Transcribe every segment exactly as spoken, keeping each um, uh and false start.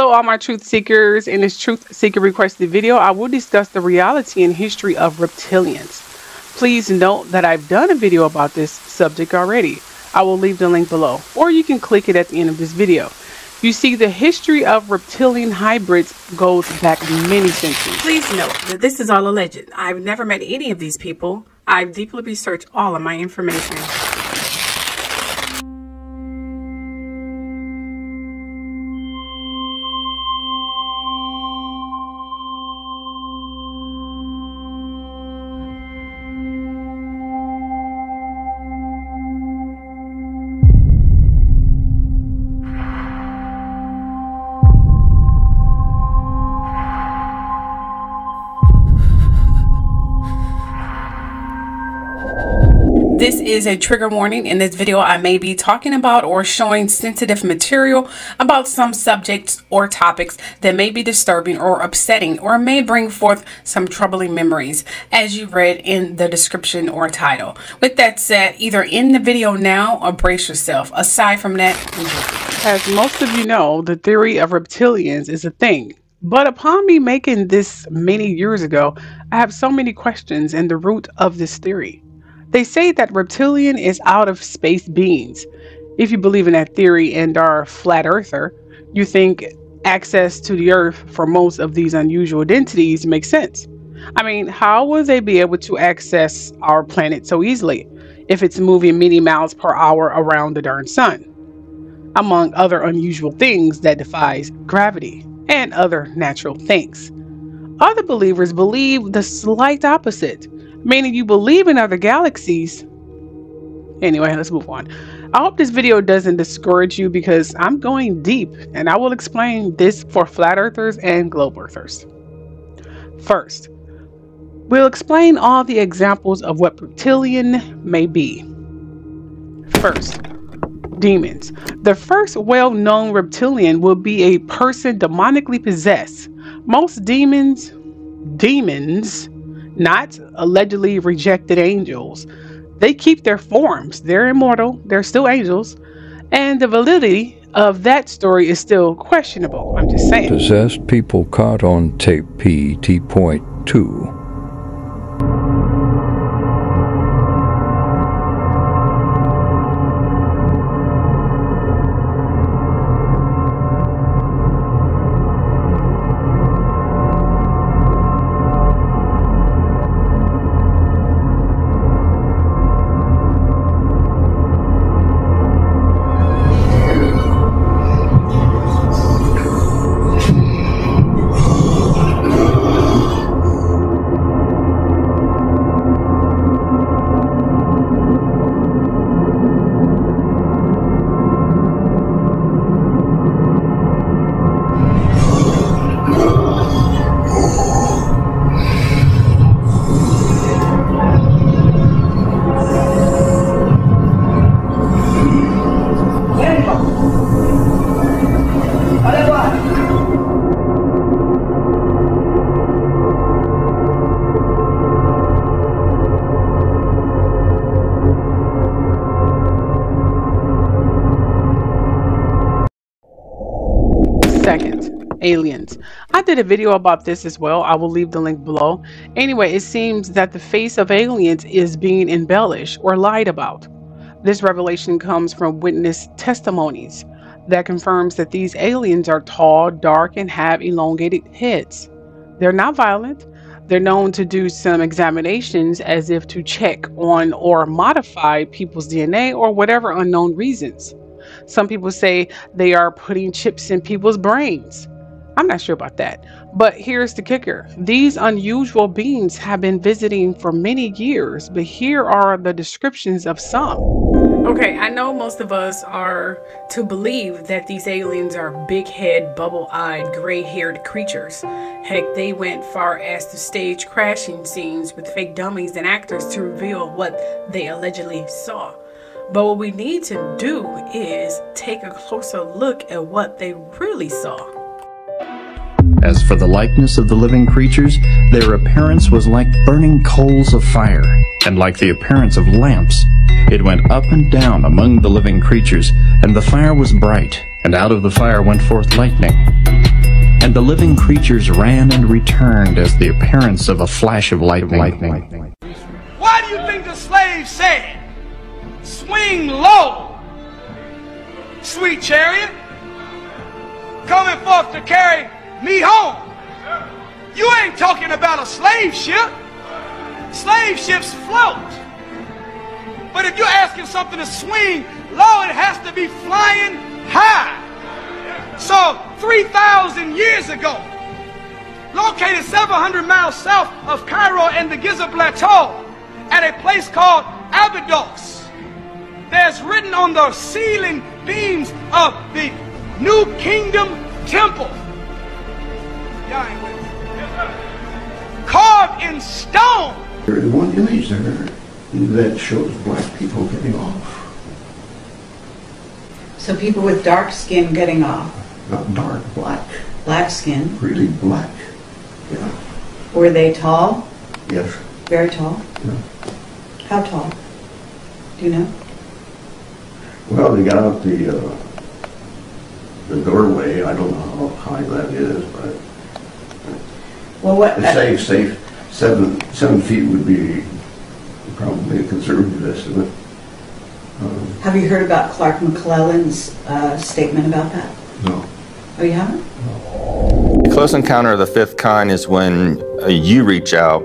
Hello, all my truth seekers. In this truth seeker requested video, I will discuss the reality and history of reptilians. Please note that I've done a video about this subject already. I will leave the link below, or you can click it at the end of this video. You see, the history of reptilian hybrids goes back many centuries. Please note that this is all alleged. I've never met any of these people. I've deeply researched all of my information. This is a trigger warning. In this video, I may be talking about or showing sensitive material about some subjects or topics that may be disturbing or upsetting or may bring forth some troubling memories, as you read in the description or title. With that said, either end the video now or brace yourself. Aside from that, enjoy. As most of you know, the theory of reptilians is a thing. But upon me making this many years ago, I have so many questions and the root of this theory. They say that reptilian is out of space beings. If you believe in that theory and are a flat earther, you think access to the earth for most of these unusual entities makes sense. I mean, how will they be able to access our planet so easily if it's moving many miles per hour around the darn sun? Among other unusual things that defies gravity and other natural things. Other believers believe the slight opposite. Meaning you believe in other galaxies. Anyway, let's move on. I hope this video doesn't discourage you because I'm going deep and I will explain this for flat earthers and globe earthers. First, we'll explain all the examples of what reptilian may be. First, demons. The first well-known reptilian will be a person demonically possessed. Most demons, demons, not allegedly rejected angels. They keep their forms. They're immortal. They're still angels. And the validity of that story is still questionable. I'm just saying. Possessed people caught on tape P E T point two. Aliens. I did a video about this as well. I will leave the link below. Anyway, it seems that the face of aliens is being embellished or lied about. This revelation comes from witness testimonies that confirms that these aliens are tall, dark, and have elongated heads. They're not violent. They're known to do some examinations as if to check on or modify people's D N A or whatever unknown reasons. Some people say they are putting chips in people's brains. I'm not sure about that, but here's the kicker. These unusual beings have been visiting for many years, but here are the descriptions of some. Okay, I know most of us are to believe that these aliens are big head, bubble eyed, gray haired creatures. Heck, they went far as to stage crashing scenes with fake dummies and actors to reveal what they allegedly saw. But what we need to do is take a closer look at what they really saw. As for the likeness of the living creatures, their appearance was like burning coals of fire, and like the appearance of lamps. It went up and down among the living creatures, and the fire was bright, and out of the fire went forth lightning. and the living creatures ran and returned as the appearance of a flash of lightning. lightning. Why do you think the slave said, swing low, sweet chariot, coming forth to carry me home? You ain't talking about a slave ship. Slave ships float. But if you're asking something to swing low, it has to be flying high. So three thousand years ago, located seven hundred miles south of Cairo and the Giza Plateau, at a place called Abydos, there's written on the ceiling beams of the New Kingdom Temple, y'all ain't with me, carved in stone. There's one image there that shows black people getting off. So people with dark skin getting off. Not dark, black. Black skin. Really black. Yeah. Were they tall? Yes. Very tall? Yeah. How tall? Do you know? Well, they got out the uh, the doorway. I don't know how high that is, but well, what? Uh, safe, safe. Seven seven feet would be probably a conservative estimate. Um, Have you heard about Clark McClellan's uh, statement about that? No. Oh, you haven't? No. The close encounter of the fifth kind is when uh, you reach out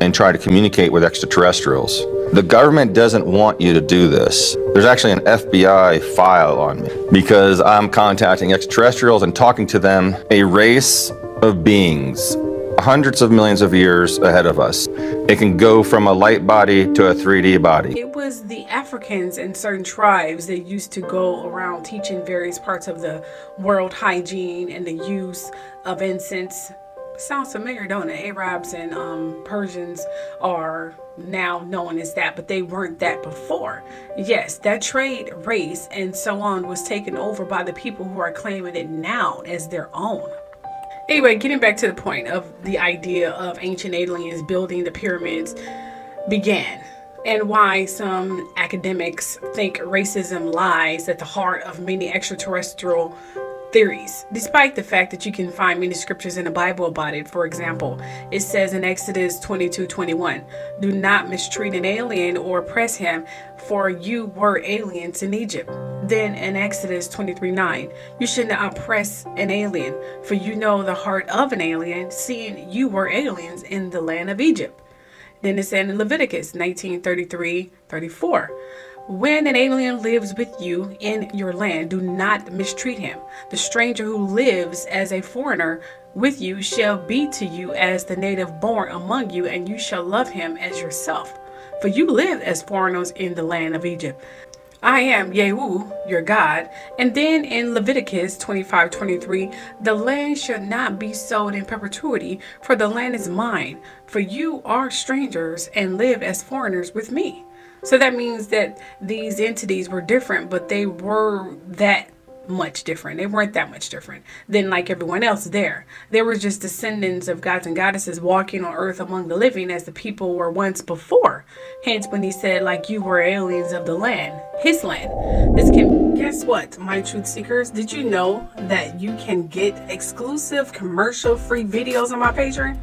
and try to communicate with extraterrestrials. The government doesn't want you to do this. There's actually an F B I file on me because I'm contacting extraterrestrials and talking to them, a race of beings, hundreds of millions of years ahead of us. It can go from a light body to a three D body. It was the Africans and certain tribes that used to go around teaching various parts of the world hygiene and the use of incense. Sounds familiar, don't it? Arabs and um, Persians are now known as that, but they weren't that before. Yes, that trade, race, and so on was taken over by the people who are claiming it now as their own. Anyway, getting back to the point of the idea of ancient aliens building the pyramids began, and why some academics think racism lies at the heart of many extraterrestrial theories, despite the fact that you can find many scriptures in the Bible about it. For example, it says in Exodus twenty-two twenty-one, do not mistreat an alien or oppress him, for you were aliens in Egypt. Then in Exodus twenty-three nine, you should not oppress an alien, for you know the heart of an alien, seeing you were aliens in the land of Egypt. Then it said in Leviticus nineteen thirty-three thirty-four, when an alien lives with you in your land, do not mistreat him. The stranger who lives as a foreigner with you shall be to you as the native born among you, and you shall love him as yourself. For you lived as foreigners in the land of Egypt. I am Yehu, your God. And then in Leviticus twenty-five twenty-three, the land shall not be sold in perpetuity, for the land is mine. For you are strangers and live as foreigners with me. So that means that these entities were different, but they were that much different. They weren't that much different than like everyone else there. They were just descendants of gods and goddesses walking on earth among the living, as the people were once before. Hence when he said, like, you were aliens of the land, his land. This can, guess what, my truth seekers? Did you know that you can get exclusive commercial free videos on my Patreon?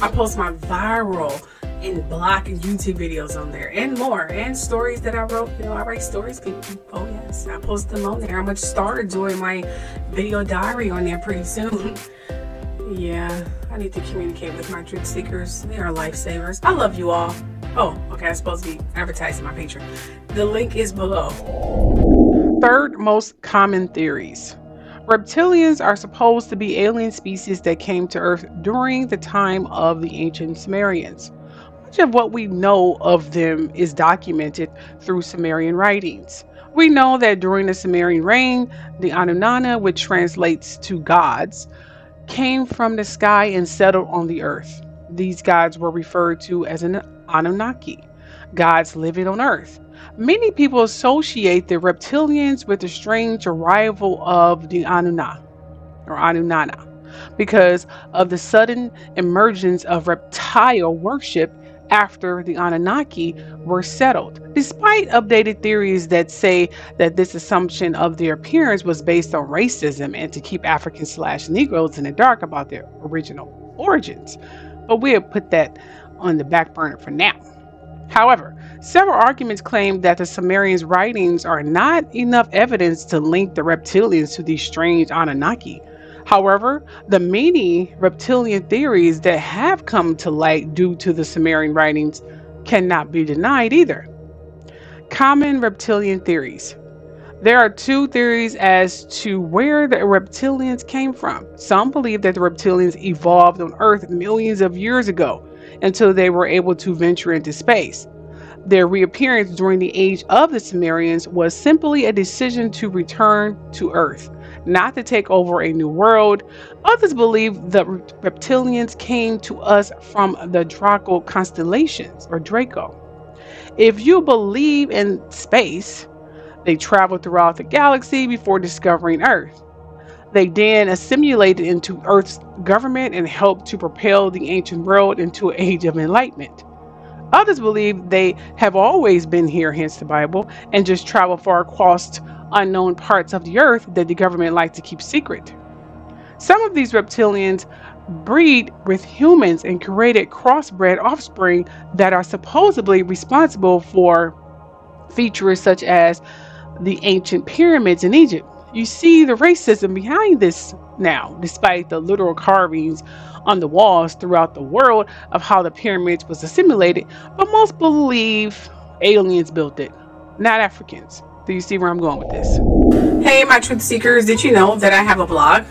I post my viral and block YouTube videos on there, and more, and stories that I wrote. You know, I write stories, people. Oh yes, I post them on there. I'm gonna start doing my video diary on there pretty soon. Yeah, I need to communicate with my truth seekers. They are lifesavers. I love you all. Oh, okay, I'm supposed to be advertising my Patreon. The link is below. Third most common theories. Reptilians are supposed to be alien species that came to Earth during the time of the ancient Sumerians. Of what we know of them is documented through Sumerian writings. We know that during the Sumerian reign, the Anunnaki, which translates to gods, came from the sky and settled on the earth. These gods were referred to as an Anunnaki, gods living on earth. Many people associate the reptilians with the strange arrival of the Anunnaki or Anunnaki because of the sudden emergence of reptile worship after the Anunnaki were settled, despite updated theories that say that this assumption of their appearance was based on racism and to keep African slash Negroes in the dark about their original origins. But we'll put that on the back burner for now. However, several arguments claim that the Sumerians' writings are not enough evidence to link the reptilians to these strange Anunnaki. However, the many reptilian theories that have come to light due to the Sumerian writings cannot be denied either. Common reptilian theories. There are two theories as to where the reptilians came from. Some believe that the reptilians evolved on Earth millions of years ago until they were able to venture into space. Their reappearance during the age of the Sumerians was simply a decision to return to Earth, not to take over a new world. Others believe the reptilians came to us from the Draco constellations, or Draco. If you believe in space, they traveled throughout the galaxy before discovering Earth. They then assimilated into Earth's government and helped to propel the ancient world into an age of enlightenment. Others believe they have always been here, hence the Bible, and just travel far across unknown parts of the earth that the government likes to keep secret. Some of these reptilians breed with humans and created crossbred offspring that are supposedly responsible for features such as the ancient pyramids in Egypt. You see the racism behind this now, despite the literal carvings on the walls throughout the world of how the pyramids was assimilated, but most believe aliens built it, not Africans. Do you see where I'm going with this? Hey, my truth seekers, did you know that I have a blog?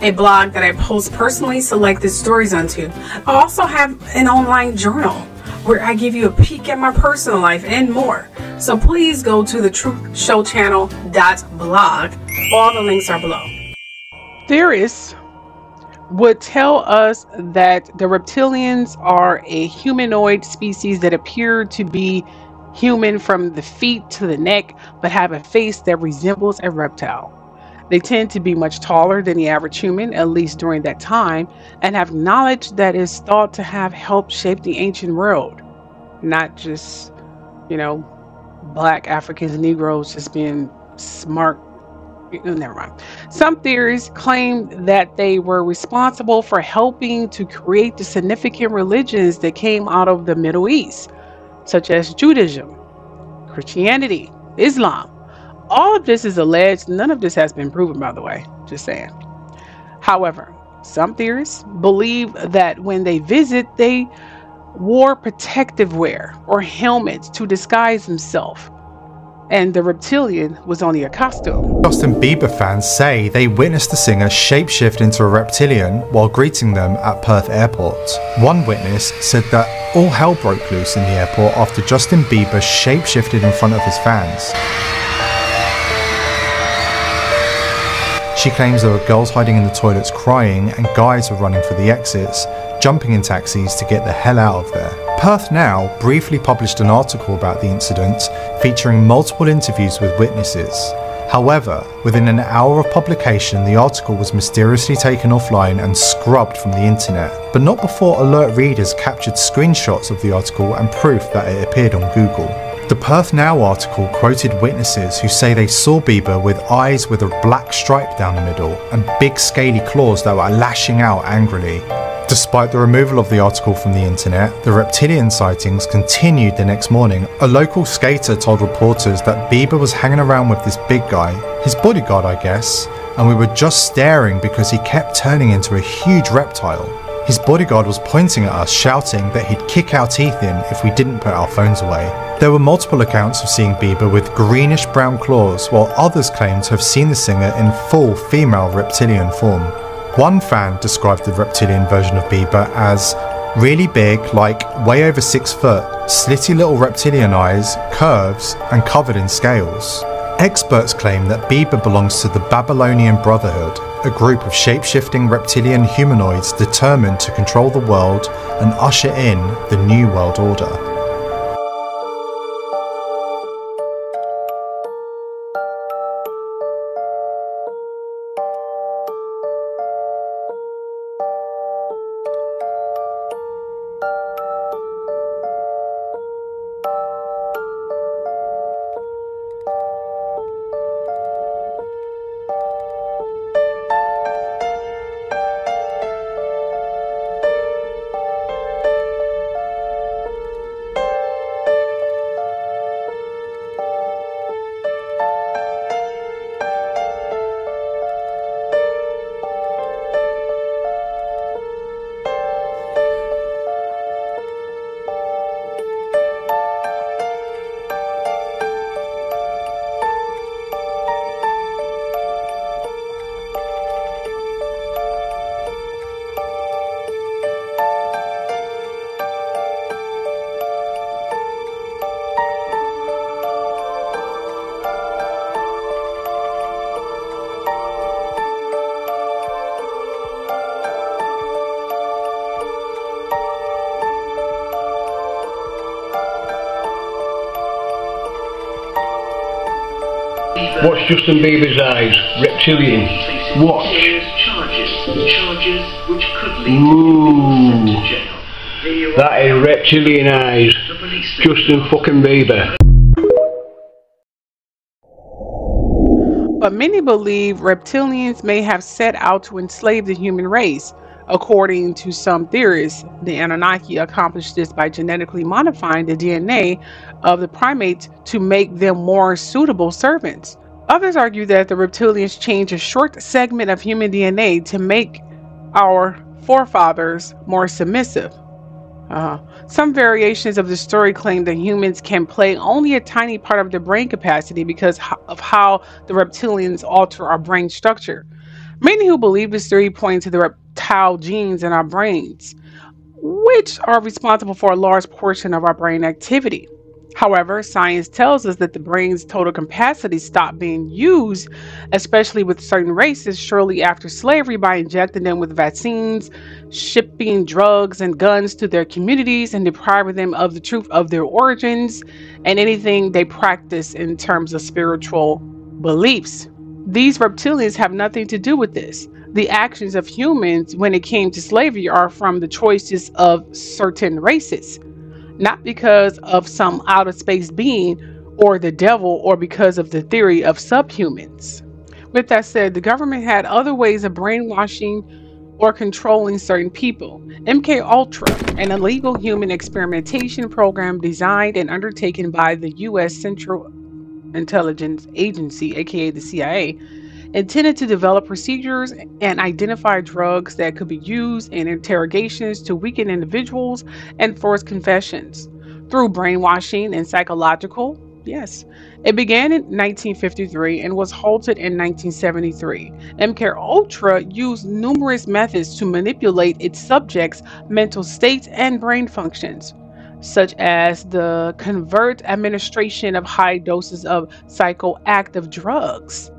A blog that I post personally selected stories onto. I also have an online journal where I give you a peek at my personal life and more. So please go to the truth show channel dot blog. All the links are below. Theorists would tell us that the reptilians are a humanoid species that appear to be human from the feet to the neck, but have a face that resembles a reptile. They tend to be much taller than the average human, at least during that time, and have knowledge that is thought to have helped shape the ancient world. Not just, you know, black Africans, Negroes just being smart. Never mind. Some theories claim that they were responsible for helping to create the significant religions that came out of the Middle East, such as Judaism, Christianity, Islam. All of this is alleged. None of this has been proven, by the way, just saying. However, some theorists believe that when they visit, they wore protective wear or helmets to disguise themselves, and the reptilian was only a costume. Justin Bieber fans say they witnessed the singer shapeshift into a reptilian while greeting them at Perth Airport. One witness said that all hell broke loose in the airport after Justin Bieber shapeshifted in front of his fans. She claims there were girls hiding in the toilets crying and guys were running for the exits, jumping in taxis to get the hell out of there. Perth Now briefly published an article about the incident, featuring multiple interviews with witnesses. However, within an hour of publication, the article was mysteriously taken offline and scrubbed from the internet, but not before alert readers captured screenshots of the article and proof that it appeared on Google. The Perth Now article quoted witnesses who say they saw Bieber with eyes with a black stripe down the middle and big scaly claws that were lashing out angrily. Despite the removal of the article from the internet, the reptilian sightings continued the next morning. A local skater told reporters that Bieber was hanging around with this big guy, his bodyguard I guess, and we were just staring because he kept turning into a huge reptile. His bodyguard was pointing at us, shouting that he'd kick our teeth in if we didn't put our phones away. There were multiple accounts of seeing Bieber with greenish-brown claws, while others claimed to have seen the singer in full female reptilian form. One fan described the reptilian version of Bieber as really big, like way over six foot, slitty little reptilian eyes, curves, and covered in scales. Experts claim that Bieber belongs to the Babylonian Brotherhood, a group of shape-shifting reptilian humanoids determined to control the world and usher in the New World Order. Watch Justin Bieber's eyes. Reptilian. Watch. Ooh. That is reptilian eyes. Justin fucking Bieber. But many believe reptilians may have set out to enslave the human race. According to some theorists, the Anunnaki accomplished this by genetically modifying the D N A of the primates to make them more suitable servants. Others argue that the reptilians changed a short segment of human D N A to make our forefathers more submissive. Uh, some variations of the story claim that humans can play only a tiny part of their brain capacity because of how the reptilians alter our brain structure. Many who believe this theory point to the reptile genes in our brains, which are responsible for a large portion of our brain activity. However, science tells us that the brain's total capacity stopped being used, especially with certain races, shortly after slavery, by injecting them with vaccines, shipping drugs and guns to their communities, and depriving them of the truth of their origins and anything they practice in terms of spiritual beliefs. These reptilians have nothing to do with this. The actions of humans when it came to slavery are from the choices of certain races, not because of some outer space being or the devil or because of the theory of subhumans. With that said, the government had other ways of brainwashing or controlling certain people. M K Ultra, an illegal human experimentation program designed and undertaken by the U S Central Intelligence Agency, aka the C I A, intended to develop procedures and identify drugs that could be used in interrogations to weaken individuals and force confessions through brainwashing and psychological. Yes, it began in nineteen fifty-three and was halted in nineteen seventy-three. M K Ultra used numerous methods to manipulate its subjects' mental states and brain functions, such as the covert administration of high doses of psychoactive drugs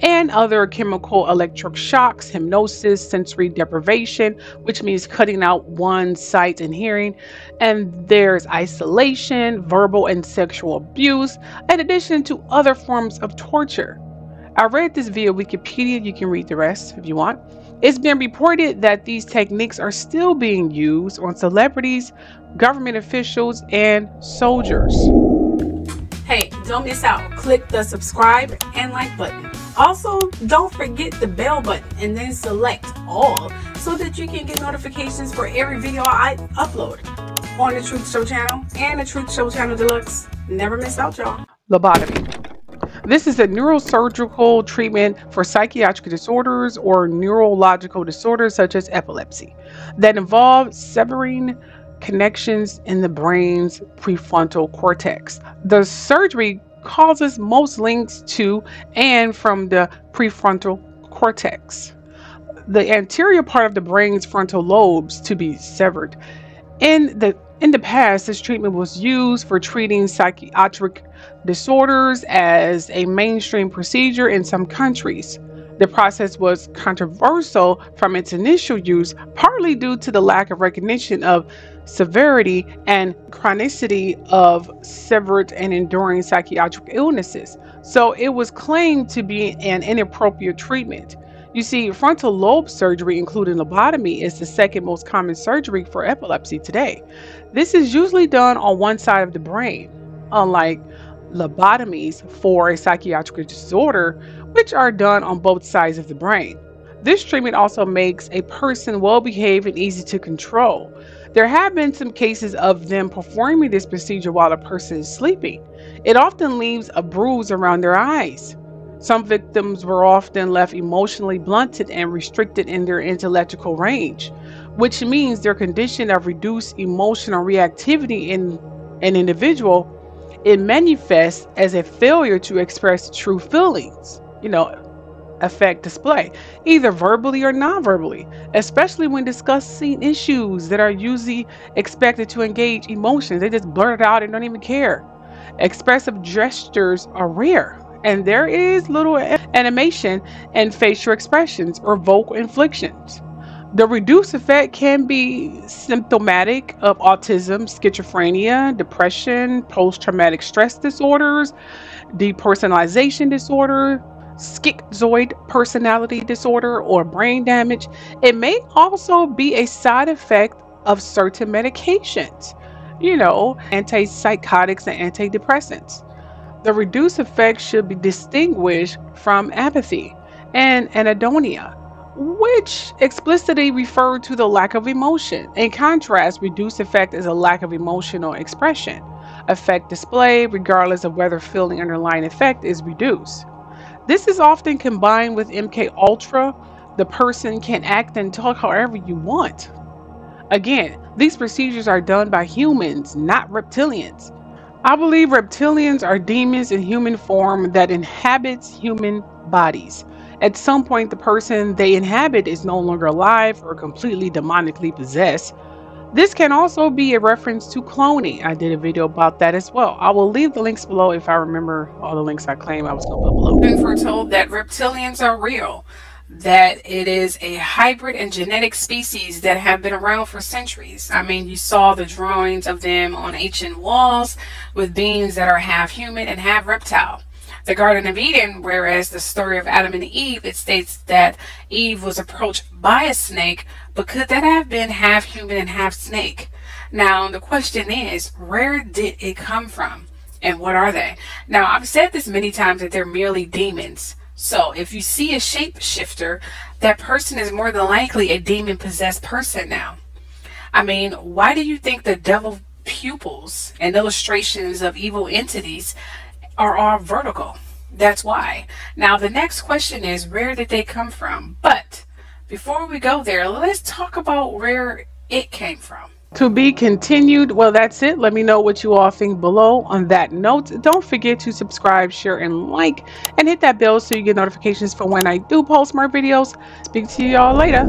and other chemical electric shocks, hypnosis, sensory deprivation, which means cutting out one's sight and hearing. And there's isolation, verbal and sexual abuse, in addition to other forms of torture. I read this via Wikipedia. You can read the rest if you want. It's been reported that these techniques are still being used on celebrities, government officials, and soldiers. Hey, don't miss out. Click the subscribe and like button. Also, don't forget the bell button and then select all so that you can get notifications for every video I upload on the Truth Show channel and the Truth Show channel deluxe. Never miss out, y'all. Lobotomy. This is a neurosurgical treatment for psychiatric disorders or neurological disorders such as epilepsy that involve severing connections in the brain's prefrontal cortex. The surgery causes most links to and from the prefrontal cortex, the anterior part of the brain's frontal lobes, to be severed. In the In the past, this treatment was used for treating psychiatric disorders as a mainstream procedure in some countries. The process was controversial from its initial use, partly due to the lack of recognition of severity and chronicity of severed and enduring psychiatric illnesses. So it was claimed to be an inappropriate treatment. You see, frontal lobe surgery, including lobotomy, is the second most common surgery for epilepsy today. This is usually done on one side of the brain, unlike lobotomies for a psychiatric disorder, which are done on both sides of the brain. This treatment also makes a person well-behaved and easy to control. There have been some cases of them performing this procedure while a person is sleeping. It often leaves a bruise around their eyes. Some victims were often left emotionally blunted and restricted in their intellectual range, which means their condition of reduced emotional reactivity in an individual, it manifests as a failure to express true feelings, you know, affect display, either verbally or non-verbally, especially when discussing issues that are usually expected to engage emotions. They just blurt it out and don't even care. Expressive gestures are rare, and there is little animation and facial expressions or vocal inflections. The reduced effect can be symptomatic of autism, schizophrenia, depression, post-traumatic stress disorders, depersonalization disorder, schizoid personality disorder, or brain damage. It may also be a side effect of certain medications, you know, antipsychotics and antidepressants. The reduced effect should be distinguished from apathy and anhedonia, which explicitly refer to the lack of emotion. In contrast, reduced effect is a lack of emotional expression. Effect display, regardless of whether feeling underlying effect, is reduced. This is often combined with M K Ultra. The person can act and talk however you want. Again, these procedures are done by humans, not reptilians. I believe reptilians are demons in human form that inhabits human bodies. At some point, the person they inhabit is no longer alive or completely demonically possessed. This can also be a reference to cloning. I did a video about that as well. I will leave the links below if I remember all the links I claim I was going to put below. We've been foretold that reptilians are real, that it is a hybrid and genetic species that have been around for centuries. I mean, you saw the drawings of them on ancient walls with beings that are half human and half reptile. The Garden of Eden, whereas the story of Adam and Eve, it states that Eve was approached by a snake, but could that have been half human and half snake? Now, the question is, where did it come from and what are they? Now, I've said this many times that they're merely demons. So if you see a shapeshifter, that person is more than likely a demon-possessed person now. I mean, why do you think the devil pupils and illustrations of evil entities are all vertical? That's why. Now the next question is, where did they come from? But before we go there, let's talk about where it came from. To be continued. Well, that's it. Let me know what you all think below. On that note, don't forget to subscribe, share, and like, and hit that bell so you get notifications for when I do post more videos. Speak to you all later.